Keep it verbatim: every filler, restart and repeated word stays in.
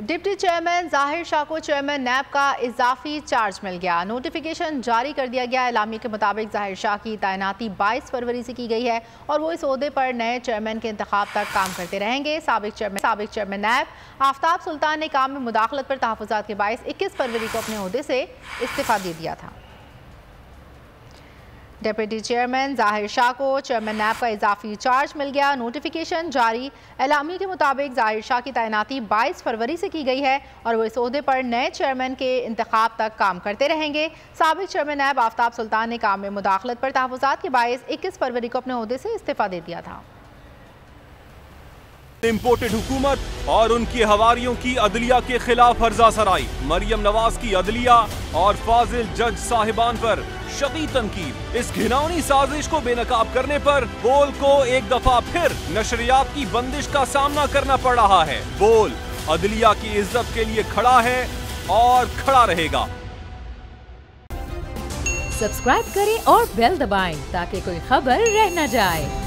Deputy chairman ज़ाहिर शाह को chairman नैब का इजाफी चार्ज मिल गया। नोटिफिकेशन जारी कर दिया गया। एलामी के मुताबिक ज़ाहिर शाह की तैनाती बाईस फरवरी से की गई है और वो इस ओहदे पर नए चेयरमैन के इंतखाब तक काम करते रहेंगे। साबिक चेयरमैन साबिक चेयरमैन नैब आफताब सुल्तान ने काम में मुदाखलत पर तहफ़्फ़ुज़ात के बायस इक्कीस फरवरी को अपने ओहदे से इस्तीफ़ा दे दिया था। डिप्टी चेयरमैन ज़ाहिर शाह को चेयरमैन नैब का इजाफी चार्ज मिल गया। नोटिफिकेशन जारी एलामी के मुताबिक ज़ाहिर शाह की तैनाती बाईस फरवरी से की गई है और वो इस ओहदे पर नए चेयरमैन के इंतखाब तक काम करते रहेंगे। साबिक चेयरमैन नैब आफताब सुल्तान ने काम में मुदाखलत पर तहफ़्फ़ुज़ात के बायस इक्कीस फरवरी को अपने ओहदे से इस्तीफ़ा दे दिया था। इम्पोर्टेड हुकूमत और उनकी हवारियों की अदलिया के खिलाफ हर्जा सराई, मरियम नवाज की अदलिया और फाजिल जज साहिबान पर शदीद तनकीद। इस घिनौनी साजिश को बेनकाब करने पर बोल को एक दफा फिर नशरियात की बंदिश का सामना करना पड़ रहा है। बोल अदलिया की इज्जत के लिए खड़ा है और खड़ा रहेगा। सब्सक्राइब करें और बेल दबाएं ताकि कोई खबर रह न जाए।